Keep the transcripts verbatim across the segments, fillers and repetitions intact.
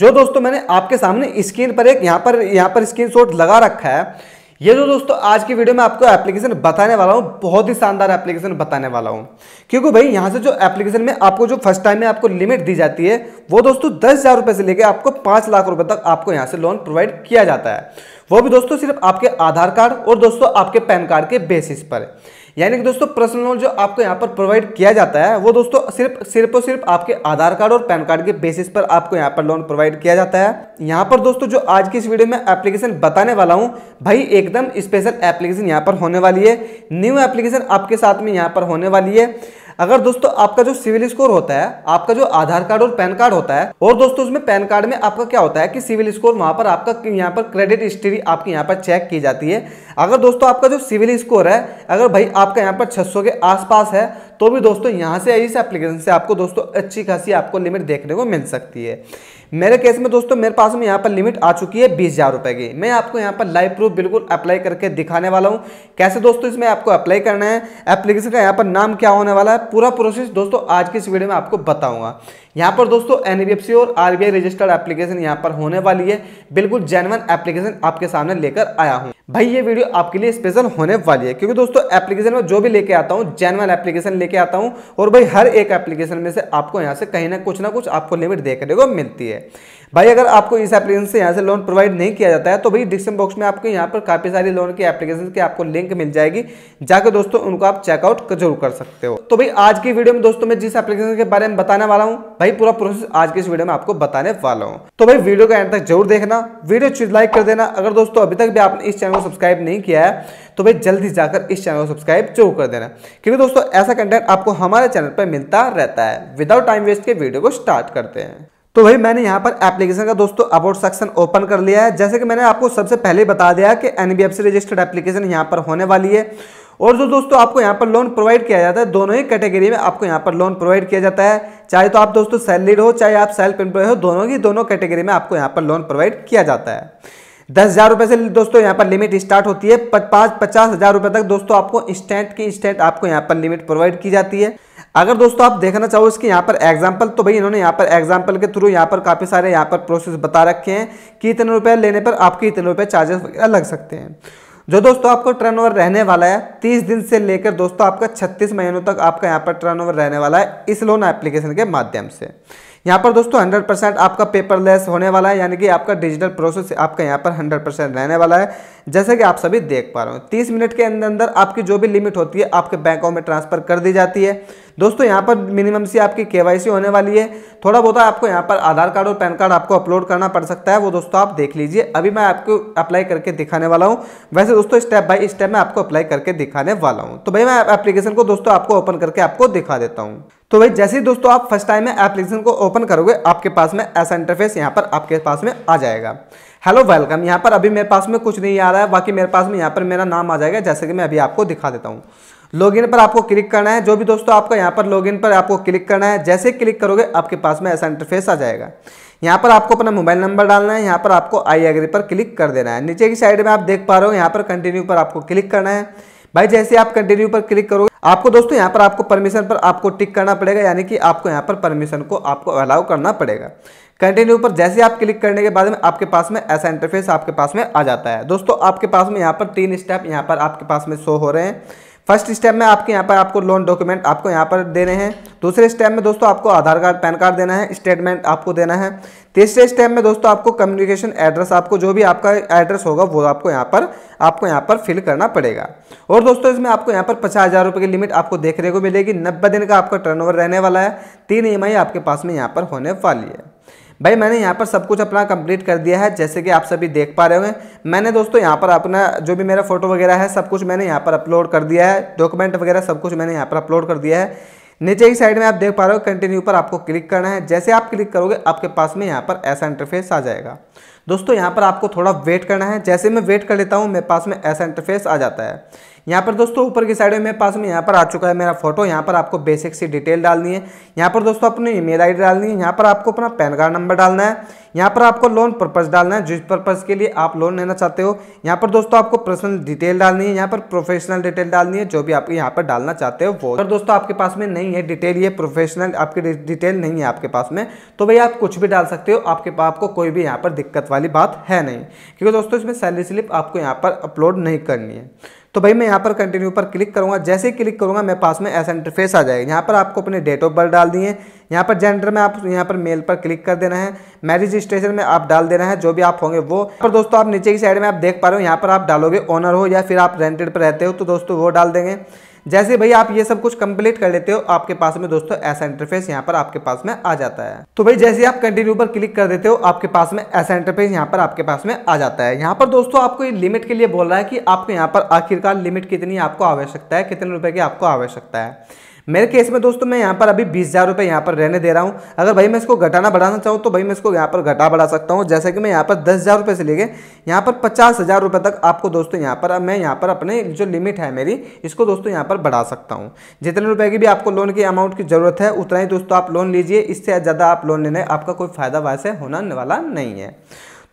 जो दोस्तों मैंने आपके सामने स्क्रीन पर एक यहाँ पर यहाँ पर स्क्रीनशॉट लगा रखा है, ये जो दोस्तों आज की वीडियो में आपको एप्लीकेशन बताने वाला हूँ, बहुत ही शानदार एप्लीकेशन बताने वाला हूँ। क्योंकि भाई यहाँ से जो एप्लीकेशन में आपको जो फर्स्ट टाइम में आपको लिमिट दी जाती है वो दोस्तों दस हज़ार रुपये से लेकर आपको पाँच लाख रुपए तक आपको यहाँ से लोन प्रोवाइड किया जाता है, वो भी दोस्तों सिर्फ आपके आधार कार्ड और दोस्तों आपके पैन कार्ड के बेसिस पर। यानी कि दोस्तों पर्सनल लोन जो आपको यहाँ पर प्रोवाइड किया जाता है वो दोस्तों सिर्फ सिर्फ और सिर्फ आपके आधार कार्ड और पैन कार्ड के बेसिस पर आपको यहाँ पर लोन प्रोवाइड किया जाता है। यहाँ पर दोस्तों जो आज की इस वीडियो में एप्लीकेशन बताने वाला हूँ, भाई एकदम स्पेशल एप्लीकेशन यहाँ पर होने वाली है, न्यू एप्लीकेशन आपके साथ में यहाँ पर होने वाली है। अगर दोस्तों आपका जो सिविल स्कोर होता है, आपका जो आधार कार्ड और पैन कार्ड होता है, और दोस्तों उसमें पैन कार्ड में आपका क्या होता है कि सिविल स्कोर, वहां पर आपका यहाँ पर क्रेडिट हिस्ट्री आपकी यहाँ पर चेक की जाती है। अगर दोस्तों आपका जो सिविल स्कोर है, अगर भाई आपका यहाँ पर छह सौ के आसपास है, तो भी दोस्तों यहाँ से इस एप्लीकेशन से आपको दोस्तों अच्छी खासी आपको लिमिट देखने को मिल सकती है। मेरे केस में दोस्तों मेरे पास में यहाँ पर लिमिट आ चुकी है बीस हज़ार रुपये की। मैं आपको यहाँ पर लाइव प्रूफ बिल्कुल अप्लाई करके दिखाने वाला हूँ कैसे दोस्तों इसमें आपको अप्लाई करना है, एप्लीकेशन का यहाँ पर नाम क्या होने वाला है, पूरा प्रोसेस दोस्तों आज की इस वीडियो में आपको बताऊँगा। यहाँ पर दोस्तों एन बी एफ सी और R B I registered application यहाँ पर होने वाली है, बिल्कुल जेन्युइन एप्लीकेशन आपके सामने लेकर आया हूँ। भाई ये वीडियो आपके लिए स्पेशल होने वाली है, क्योंकि दोस्तों एप्लीकेशन में जो भी लेके आता हूँ जेन्युइन एप्लीकेशन लेके आता हूँ, और भाई हर एक एप्लीकेशन में से आपको यहाँ से कहीं ना कुछ ना कुछ आपको लिमिट देखने को मिलती है। भाई अगर आपको इस एप्लीकेशन से यहाँ से लोन प्रोवाइड नहीं किया जाता है, तो भाई डिस्क्रिप्शन बॉक्स में आपको यहाँ पर काफ़ी सारी लोन की एप्लीकेशन की आपको लिंक मिल जाएगी, जाकर दोस्तों उनको आप चेकआउट जरूर कर सकते हो। तो भाई आज की वीडियो में दोस्तों मैं जिस एप्लीकेशन के बारे में बताने वाला हूँ, भाई पूरा प्रोसेस आज की इस वीडियो में आपको बताने वाला हूँ। तो भाई वीडियो का एंड तक जरूर देखना, वीडियो लाइक कर देना। अगर दोस्तों अभी तक भी आपने इस चैनल को सब्सक्राइब नहीं किया है, तो भाई जल्दी जाकर इस चैनल को सब्सक्राइब जरूर कर देना, क्योंकि दोस्तों ऐसा कंटेंट आपको हमारे चैनल पर मिलता रहता है। विदाउट टाइम वेस्ट के वीडियो को स्टार्ट करते हैं। तो भाई मैंने यहाँ पर एप्लीकेशन का दोस्तों अबाउट सेक्शन ओपन कर लिया है। जैसे कि मैंने आपको सबसे पहले बता दिया कि N B F C registered application यहाँ पर होने वाली है, और जो दोस्तों आपको यहाँ पर लोन प्रोवाइड किया जाता है, दोनों ही कैटेगरी में आपको यहाँ पर लोन प्रोवाइड किया जाता है। चाहे तो आप दोस्तों सैलरीड हो, चाहे आप सेल्फ एम्प्लॉय हो, दोनों ही दोनों कैटेगरी में आपको यहाँ पर लोन प्रोवाइड किया जाता है। दस हज़ार रुपये से दोस्तों यहाँ पर लिमिट स्टार्ट होती है, पाँच पचास हज़ार रुपये तक दोस्तों आपको इंस्टेंट की इंस्टेंट आपको यहाँ पर लिमिट प्रोवाइड की जाती है। अगर दोस्तों आप देखना चाहो इसके यहाँ पर एग्जांपल, तो भाई इन्होंने यहाँ पर एग्जांपल के थ्रू यहाँ पर काफ़ी सारे यहाँ पर प्रोसेस बता रखे हैं कि इतने रुपये लेने पर आपके इतने रुपये चार्जेस वगैरह लग सकते हैं। जो दोस्तों आपको टर्नओवर रहने वाला है तीस दिन से लेकर दोस्तों आपका छत्तीस महीनों तक आपका यहाँ पर टर्नओवर रहने वाला है इस लोन एप्लीकेशन के माध्यम से। यहाँ पर दोस्तों हंड्रेड परसेंट आपका पेपरलेस होने वाला है, यानी कि आपका डिजिटल प्रोसेस आपका यहाँ पर हंड्रेड परसेंट रहने वाला है। जैसे कि आप सभी देख पा रहे हो, तीस मिनट के अंदर अंदर आपकी जो भी लिमिट होती है आपके बैंकों में ट्रांसफ़र कर दी जाती है। दोस्तों यहाँ पर मिनिमम सी आपकी के वाई सी होने वाली है, थोड़ा बहुत आपको यहाँ पर आधार कार्ड और पैन कार्ड आपको अपलोड करना पड़ सकता है, वो दोस्तों आप देख लीजिए। अभी मैं आपको अप्लाई करके दिखाने वाला हूँ, वैसे दोस्तों स्टेप बाय स्टेप मैं आपको अप्लाई करके दिखाने वाला हूँ। तो भाई मैं एप्लीकेशन को दोस्तों आपको ओपन करके आपको दिखा देता हूँ। तो भाई जैसे ही दोस्तों आप फर्स्ट टाइम में एप्लीकेशन को ओपन करोगे, आपके पास में ऐसा इंटरफेस यहाँ पर आपके पास में आ जाएगा। हेलो वेलकम, यहाँ पर अभी मेरे पास में कुछ नहीं आ रहा है, बाकी मेरे पास में यहाँ पर मेरा नाम आ जाएगा, जैसे कि मैं अभी आपको दिखा देता हूँ। लॉगिन पर आपको क्लिक करना है, जो भी दोस्तों आपका यहाँ पर लॉगिन पर आपको क्लिक करना है। जैसे क्लिक करोगे आपके पास में ऐसा इंटरफेस आ जाएगा। यहाँ पर आपको अपना मोबाइल नंबर डालना है, यहाँ पर आपको आई एग्री पर क्लिक कर देना है। नीचे की साइड में आप देख पा रहे हो, यहाँ पर कंटिन्यू पर आपको क्लिक करना है। भाई जैसे आप कंटिन्यू पर क्लिक करोगे, आपको दोस्तों यहाँ पर आपको परमिशन पर आपको टिक करना पड़ेगा, यानी कि आपको यहाँ पर परमिशन को आपको अलाउ करना पड़ेगा। कंटिन्यू पर जैसे आप क्लिक करने के बाद में आपके पास में ऐसा इंटरफेस आपके पास में आ जाता है। दोस्तों आपके पास में यहाँ पर तीन स्टेप यहाँ पर आपके पास में शो हो रहे हैं। फर्स्ट स्टेप में आपके यहाँ पर आपको लोन डॉक्यूमेंट आपको यहाँ पर देने हैं। दूसरे स्टेप में दोस्तों आपको आधार कार्ड पैन कार्ड देना है, स्टेटमेंट आपको देना है। तीसरे स्टेप में दोस्तों आपको कम्युनिकेशन एड्रेस, आपको जो भी आपका एड्रेस होगा वो आपको यहाँ पर आपको यहाँ पर फिल करना पड़ेगा। और दोस्तों इसमें आपको यहाँ पर पचास हज़ार रुपये की लिमिट आपको देखने को मिलेगी। नब्बे दिन का आपका टर्नओवर रहने वाला है, तीन ई एम आई आपके पास में यहाँ पर होने वाली है। भाई मैंने यहाँ पर सब कुछ अपना कंप्लीट कर दिया है, जैसे कि आप सभी देख पा रहे होंगे। मैंने दोस्तों यहाँ पर अपना जो भी मेरा फोटो वगैरह है सब कुछ मैंने यहाँ पर अपलोड कर दिया है, डॉक्यूमेंट वगैरह सब कुछ मैंने यहाँ पर अपलोड कर दिया है। नीचे की साइड में आप देख पा रहे हो, कंटिन्यू पर आपको क्लिक करना है। जैसे आप क्लिक करोगे आपके पास में यहाँ पर ऐसा इंटरफेस आ जाएगा। दोस्तों यहाँ पर आपको थोड़ा वेट करना है, जैसे मैं वेट कर लेता हूँ मेरे पास में ऐसा इंटरफेस आ जाता है। यहाँ पर दोस्तों ऊपर की साइड में मेरे पास में यहाँ पर आ चुका है मेरा फोटो। यहाँ पर आपको बेसिक सी डिटेल डालनी है, यहाँ पर दोस्तों अपनी ईमेल आई डी डालनी है, यहाँ पर आपको अपना पैन कार्ड नंबर डालना है, यहाँ पर आपको लोन पर्पस डालना है, जिस पर्पस के लिए आप लोन लेना चाहते हो। यहाँ पर दोस्तों आपको पर्सनल डिटेल डालनी है, यहाँ पर प्रोफेशनल डिटेल डालनी है, जो भी आप यहाँ पर डालना चाहते हो वो। अगर दोस्तों आपके पास में नहीं है डिटेल, ये प्रोफेशनल आपकी डिटेल नहीं है आपके पास में, तो भैया आप कुछ भी डाल सकते हो, आपके आपको कोई भी यहाँ पर दिक्कत वाली बात है नहीं, क्योंकि दोस्तों इसमें सैलरी स्लिप आपको यहाँ पर अपलोड नहीं करनी है। तो भाई मैं यहाँ पर कंटिन्यू पर क्लिक करूँगा। जैसे ही क्लिक करूँगा मेरे पास में ऐसा इंटरफेस आ जाएगा। यहाँ पर आपको अपने डेट ऑफ बर्थ डाल दी है, यहाँ पर जेंडर में आप यहाँ पर मेल पर क्लिक कर देना है, मैरिज स्टेशन में आप डाल देना है जो भी आप होंगे वो। पर दोस्तों आप नीचे की साइड में आप देख पा रहे हो, यहाँ पर आप डालोगे ओनर हो या फिर आप रेंटेड पर रहते हो, तो दोस्तों वो डाल देंगे। जैसे भाई आप ये सब कुछ कंप्लीट कर लेते हो, आपके पास में दोस्तों ऐसा इंटरफेस यहाँ पर आपके पास में आ जाता है। तो भाई जैसे आप कंटिन्यू पर क्लिक कर देते हो, आपके पास में ऐसा इंटरफेस यहाँ पर आपके पास में आ जाता है। यहाँ पर दोस्तों आपको ये लिमिट के लिए बोल रहा है कि आपको यहाँ पर आखिरकार लिमिट कितनी आपको आवश्यकता है, कितने रुपए की आपको आवश्यकता है। मेरे केस में दोस्तों मैं यहाँ पर अभी बीस हज़ार रुपये यहाँ पर रहने दे रहा हूँ। अगर भाई मैं इसको घटाना बढ़ाना चाहूँ तो भाई मैं इसको यहाँ पर घटा बढ़ा सकता हूँ। जैसे कि मैं यहाँ पर दस हज़ार रुपये से लेके यहाँ पर पचास हज़ार रुपये तक आपको दोस्तों यहाँ पर मैं यहाँ पर अपने जो लिमिट है मेरी, इसको दोस्तों यहाँ पर बढ़ा सकता हूँ। जितने रुपये की भी आपको लोन की अमाउंट की ज़रूरत है उतना ही दोस्तों आप लोन लीजिए, इससे ज़्यादा आप लोन लेने आपका कोई फ़ायदा वैसे होने वाला नहीं है।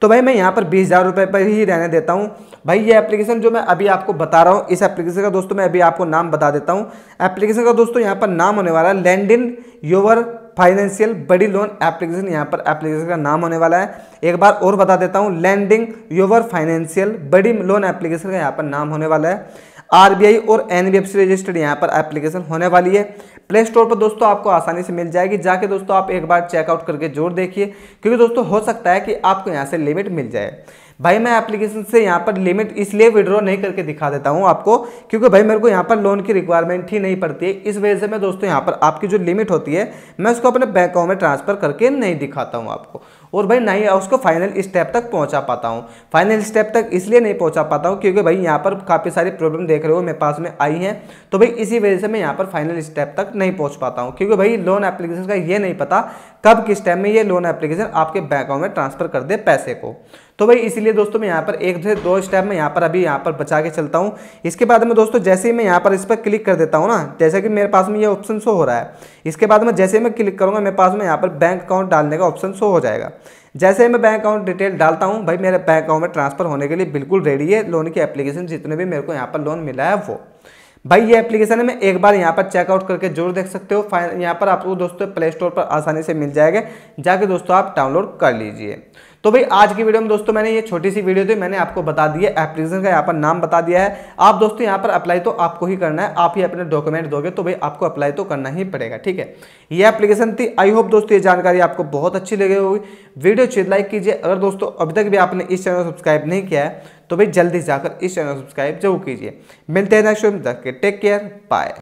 तो भाई मैं यहाँ पर बीस हज़ार रुपये पर ही रहने देता हूँ। भाई ये एप्लीकेशन जो मैं अभी आपको बता रहा हूँ, इस एप्लीकेशन का दोस्तों मैं अभी आपको नाम बता देता हूँ। एप्लीकेशन का दोस्तों यहाँ पर नाम होने वाला है lending your financial body loan application. यहाँ पर एप्लीकेशन का नाम होने वाला है, एक बार और बता देता हूँ, lending your financial body loan application का यहाँ पर नाम होने वाला है। आरबीआई और एनबीएफसी रजिस्टर्ड यहाँ पर एप्लीकेशन होने वाली है। प्ले स्टोर पर दोस्तों आपको आसानी से मिल जाएगी, जाके दोस्तों आप एक बार चेकआउट करके जरूर देखिए, क्योंकि दोस्तों हो सकता है कि आपको यहाँ से लिमिट मिल जाए। भाई मैं एप्लीकेशन से यहाँ पर लिमिट इसलिए विड्रॉ नहीं करके दिखा देता हूँ आपको, क्योंकि भाई मेरे को यहाँ पर लोन की रिक्वायरमेंट ही नहीं पड़ती है। इस वजह से मैं दोस्तों यहाँ पर आपकी जो लिमिट होती है मैं उसको अपने बैंक अकाउंट में ट्रांसफ़र करके नहीं दिखाता हूँ आपको, और भाई ना ही उसको फाइनल स्टेप तक पहुँचा पाता हूँ। फाइनल स्टेप तक इसलिए नहीं पहुँचा पाता हूँ क्योंकि भाई यहाँ पर काफ़ी सारी प्रॉब्लम देख रहे हो मेरे पास में आई हैं, तो भाई इसी वजह से मैं यहाँ पर फाइनल स्टेप तक नहीं पहुँच पाता हूँ, क्योंकि भाई लोन एप्लीकेशन का ये नहीं पता कब किस टाइम में ये लोन एप्लीकेशन आपके बैंक अकाउंट में ट्रांसफ़र कर दे पैसे को। तो भाई इसीलिए दोस्तों मैं यहाँ पर एक से दो स्टेप में यहाँ पर अभी यहाँ पर बचा के चलता हूँ। इसके बाद में दोस्तों जैसे ही मैं यहाँ पर इस पर क्लिक कर देता हूँ ना, जैसे कि मेरे पास में ये ऑप्शन शो हो रहा है, इसके बाद में जैसे मैं क्लिक करूँगा मेरे पास में यहाँ पर बैंक अकाउंट डालने का ऑप्शन शो हो जाएगा। जैसे ही मैं बैंक अकाउंट डिटेल डालता हूँ, भाई मेरे बैंक अकाउंट में ट्रांसफर होने के लिए बिल्कुल रेडी है लोन की एप्लीकेशन, जितने भी मेरे को यहाँ पर लोन मिला है वो। भाई ये एप्लीकेशन है, मैं एक बार यहाँ पर चेकआउट करके जरूर देख सकते हो। फाइन यहाँ पर आपको दोस्तों प्ले स्टोर पर आसानी से मिल जाएगा, जाके दोस्तों आप डाउनलोड कर लीजिए। तो भाई आज की वीडियो में दोस्तों मैंने ये छोटी सी वीडियो थी, मैंने आपको बता दिया एप्लीकेशन का यहाँ पर नाम बता दिया है। आप दोस्तों यहाँ पर अप्लाई तो आपको ही करना है, आप ही अपने डॉक्यूमेंट दोगे तो भाई आपको अप्लाई तो करना ही पड़ेगा, ठीक है। ये एप्लीकेशन थी, आई होप दोस्तों ये जानकारी आपको बहुत अच्छी लगी होगी। वीडियो अच्छी लाइक कीजिए। अगर दोस्तों अभी तक भी आपने इस चैनल को सब्सक्राइब नहीं किया है तो भाई जल्दी जाकर इस चैनल को सब्सक्राइब जरूर कीजिए। मिलते हैं नेक्स्ट वीडियो में, तक के टेक केयर, बाय।